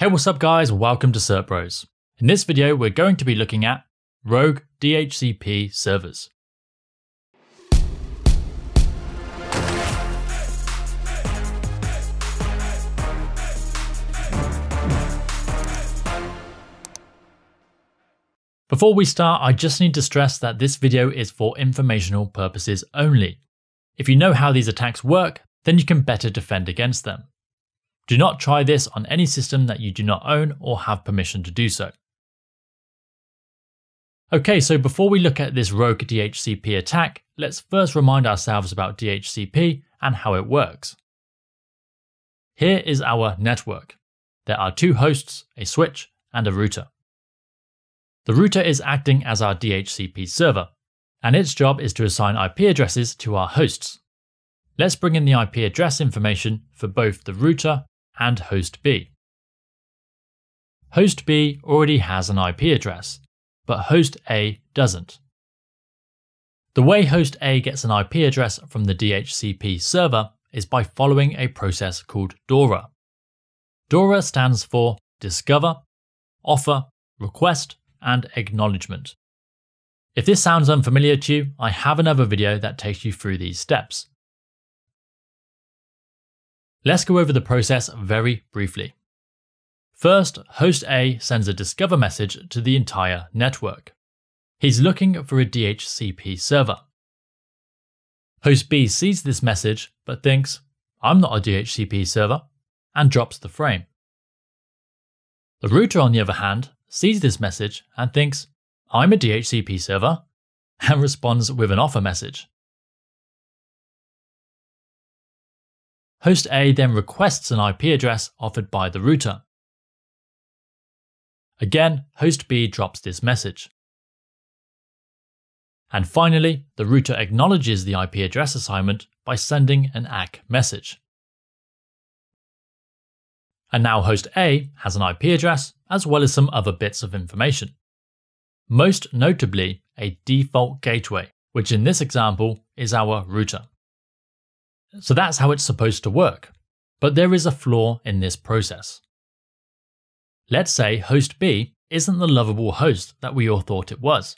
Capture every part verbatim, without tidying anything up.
Hey, what's up guys, welcome to CertBros. In this video, we're going to be looking at rogue D H C P servers. Before we start, I just need to stress that this video is for informational purposes only. If you know how these attacks work, then you can better defend against them. Do not try this on any system that you do not own or have permission to do so. Okay, so before we look at this rogue D H C P attack, let's first remind ourselves about D H C P and how it works. Here is our network. There are two hosts, a switch, and a router. The router is acting as our D H C P server, and its job is to assign I P addresses to our hosts. Let's bring in the I P address information for both the router and host B. Host B already has an I P address, but host A doesn't. The way host A gets an I P address from the D H C P server is by following a process called DORA. DORA stands for Discover, Offer, Request, and Acknowledgement. If this sounds unfamiliar to you, I have another video that takes you through these steps. Let's go over the process very briefly. First, host A sends a discover message to the entire network. He's looking for a D H C P server. Host B sees this message but thinks, I'm not a D H C P server, and drops the frame. The router, on the other hand, sees this message and thinks, I'm a D H C P server, and responds with an offer message. Host A then requests an I P address offered by the router. Again, host B drops this message. And finally, the router acknowledges the I P address assignment by sending an A C K message. And now host A has an I P address as well as some other bits of information. Most notably, a default gateway, which in this example is our router. So that's how it's supposed to work, but there is a flaw in this process. Let's say host B isn't the lovable host that we all thought it was.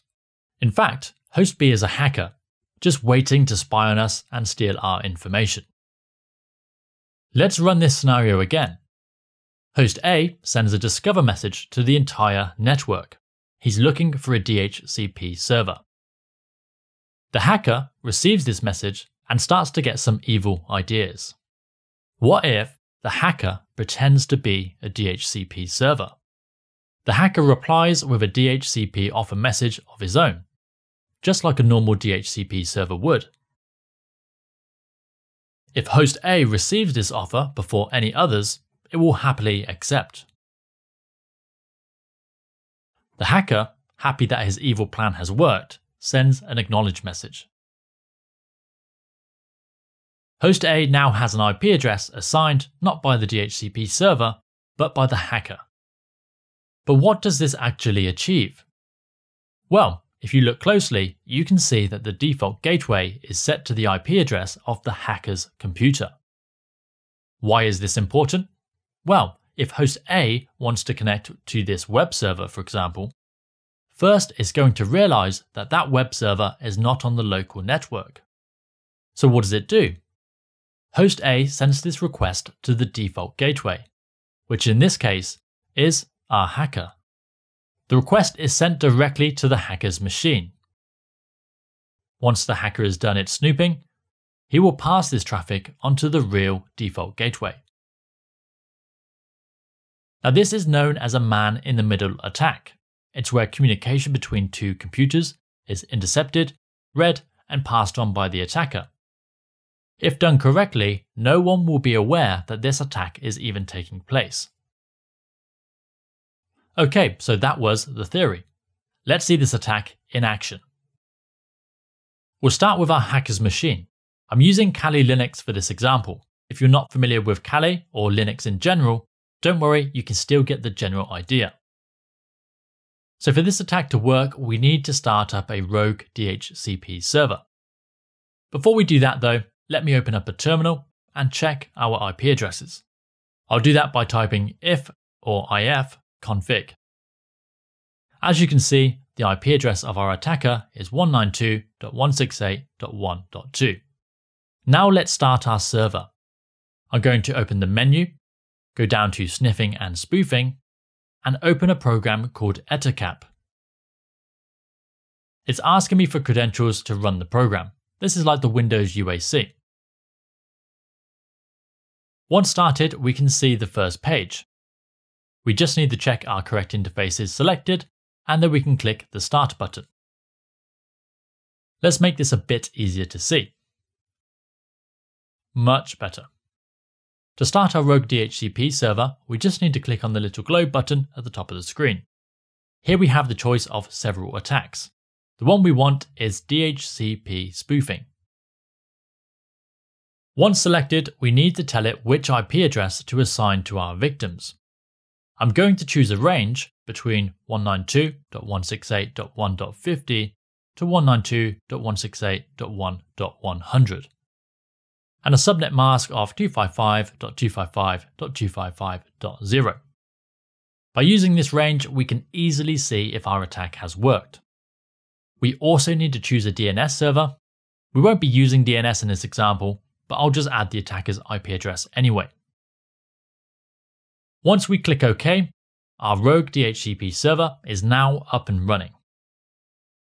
In fact, host B is a hacker, just waiting to spy on us and steal our information. Let's run this scenario again. Host A sends a discover message to the entire network. He's looking for a D H C P server. The hacker receives this message and starts to get some evil ideas. What if the hacker pretends to be a D H C P server? The hacker replies with a D H C P offer message of his own, just like a normal D H C P server would. If host A receives this offer before any others, it will happily accept. The hacker, happy that his evil plan has worked, sends an acknowledge message. Host A now has an I P address assigned not by the D H C P server, but by the hacker. But what does this actually achieve? Well, if you look closely, you can see that the default gateway is set to the I P address of the hacker's computer. Why is this important? Well, if host A wants to connect to this web server, for example, first it's going to realize that that web server is not on the local network. So what does it do? Host A sends this request to the default gateway, which in this case is our hacker. The request is sent directly to the hacker's machine. Once the hacker has done its snooping, he will pass this traffic onto the real default gateway. Now this is known as a man-in-the-middle attack. It's where communication between two computers is intercepted, read, and passed on by the attacker. If done correctly, no one will be aware that this attack is even taking place. Okay, so that was the theory. Let's see this attack in action. We'll start with our hacker's machine. I'm using Kali Linux for this example. If you're not familiar with Kali or Linux in general, don't worry, you can still get the general idea. So for this attack to work, we need to start up a rogue D H C P server. Before we do that though, let me open up a terminal and check our I P addresses. I'll do that by typing if or I F config. As you can see, the I P address of our attacker is one ninety-two dot one sixty-eight dot one dot two. Now let's start our server. I'm going to open the menu, go down to sniffing and spoofing, and open a program called etacap. It's asking me for credentials to run the program. This is like the Windows U A C. Once started, we can see the first page. We just need to check our correct interface is selected, and then we can click the Start button. Let's make this a bit easier to see. Much better. To start our rogue D H C P server, we just need to click on the little globe button at the top of the screen. Here we have the choice of several attacks. The one we want is D H C P spoofing. Once selected, we need to tell it which I P address to assign to our victims. I'm going to choose a range between one ninety-two dot one sixty-eight dot one dot fifty to one ninety-two dot one sixty-eight dot one dot one hundred, and a subnet mask of two fifty-five dot two fifty-five dot two fifty-five dot zero. By using this range, we can easily see if our attack has worked. We also need to choose a D N S server. We won't be using D N S in this example, but I'll just add the attacker's I P address anyway. Once we click OK, our rogue D H C P server is now up and running.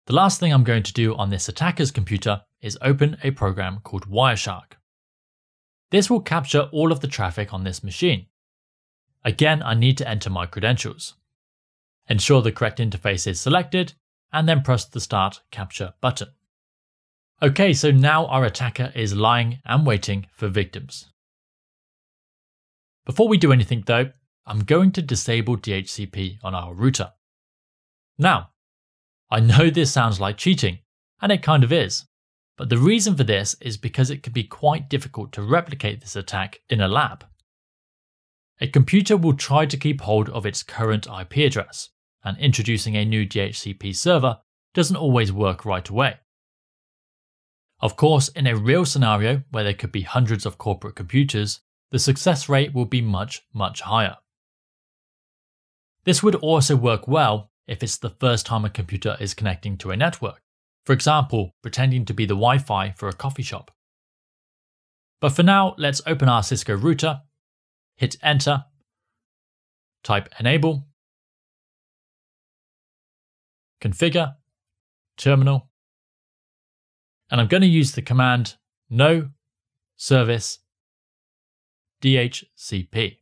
The last thing I'm going to do on this attacker's computer is open a program called Wireshark. This will capture all of the traffic on this machine. Again, I need to enter my credentials. Ensure the correct interface is selected, and then press the Start Capture button. Okay, so now our attacker is lying and waiting for victims. Before we do anything though, I'm going to disable D H C P on our router. Now, I know this sounds like cheating, and it kind of is, but the reason for this is because it can be quite difficult to replicate this attack in a lab. A computer will try to keep hold of its current I P address, and introducing a new D H C P server doesn't always work right away. Of course, in a real scenario where there could be hundreds of corporate computers, the success rate will be much, much higher. This would also work well if it's the first time a computer is connecting to a network, for example, pretending to be the Wi-Fi for a coffee shop. But for now, let's open our Cisco router, hit enter, type enable, configure, terminal, and I'm going to use the command no service D H C P.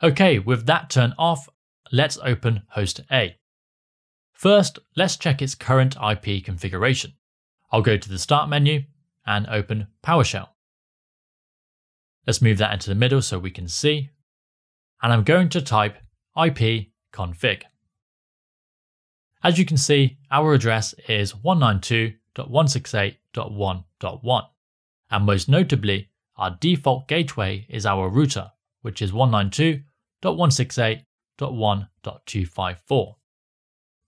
Okay, with that turned off, let's open host A. First, let's check its current I P configuration. I'll go to the Start menu and open PowerShell. Let's move that into the middle so we can see, and I'm going to type I P config. As you can see, our address is one ninety-two dot one sixty-eight dot one dot one, and most notably, our default gateway is our router, which is one ninety-two dot one sixty-eight dot one dot two fifty-four.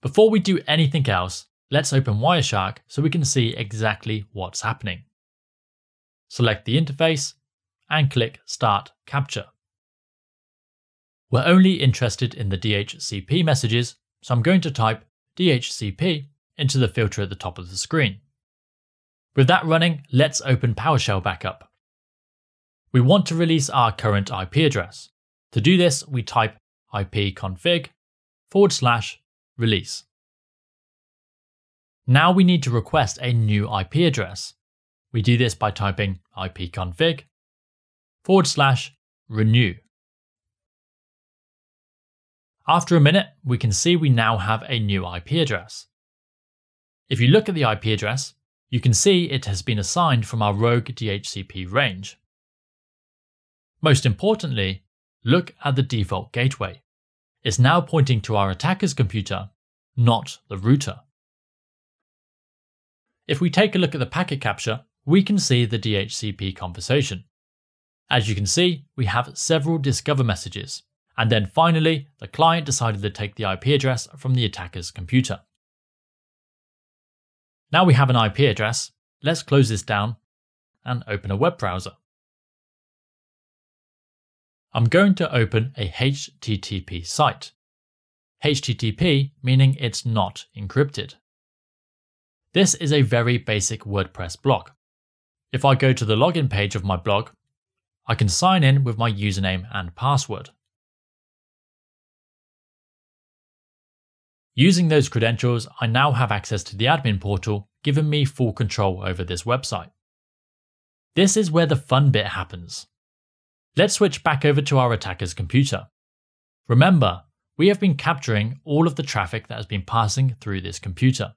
Before we do anything else, let's open Wireshark so we can see exactly what's happening. Select the interface and click Start Capture. We're only interested in the D H C P messages, so I'm going to type D H C P into the filter at the top of the screen. With that running, let's open PowerShell back up. We want to release our current I P address. To do this, we type ipconfig forward slash release. Now we need to request a new I P address. We do this by typing ipconfig forward slash renew. After a minute, we can see we now have a new I P address. If you look at the I P address, you can see it has been assigned from our rogue D H C P range. Most importantly, look at the default gateway. It's now pointing to our attacker's computer, not the router. If we take a look at the packet capture, we can see the D H C P conversation. As you can see, we have several discover messages, and then finally, the client decided to take the I P address from the attacker's computer. Now we have an I P address, let's close this down and open a web browser. I'm going to open a H T T P site. H T T P meaning it's not encrypted. This is a very basic WordPress blog. If I go to the login page of my blog, I can sign in with my username and password. Using those credentials, I now have access to the admin portal, giving me full control over this website. This is where the fun bit happens. Let's switch back over to our attacker's computer. Remember, we have been capturing all of the traffic that has been passing through this computer.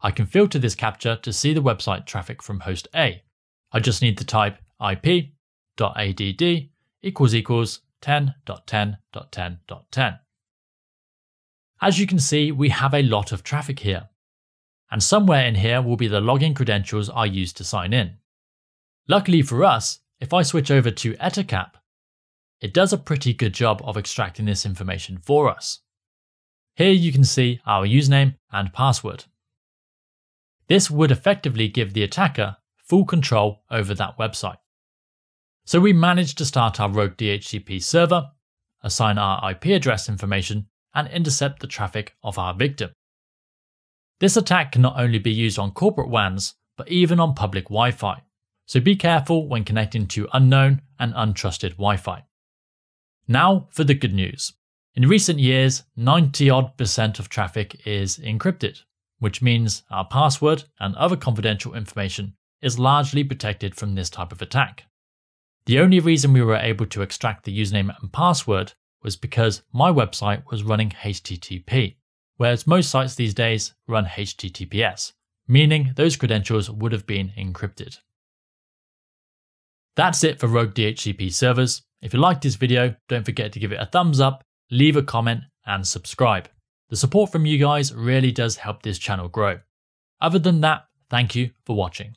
I can filter this capture to see the website traffic from host A. I just need to type I P dot A D D equals equals ten dot ten dot ten dot ten. As you can see, we have a lot of traffic here. And somewhere in here will be the login credentials I used to sign in. Luckily for us, if I switch over to Etacap, it does a pretty good job of extracting this information for us. Here you can see our username and password. This would effectively give the attacker full control over that website. So we managed to start our rogue D H C P server, assign our I P address information, and intercept the traffic of our victim. This attack can not only be used on corporate W A Ns, but even on public Wi-Fi, so be careful when connecting to unknown and untrusted Wi-Fi. Now for the good news. In recent years, ninety odd percent of traffic is encrypted, which means our password and other confidential information is largely protected from this type of attack. The only reason we were able to extract the username and password was because my website was running H T T P, whereas most sites these days run H T T P S, meaning those credentials would have been encrypted. That's it for rogue D H C P servers. If you liked this video, don't forget to give it a thumbs up, leave a comment, and subscribe. The support from you guys really does help this channel grow. Other than that, thank you for watching.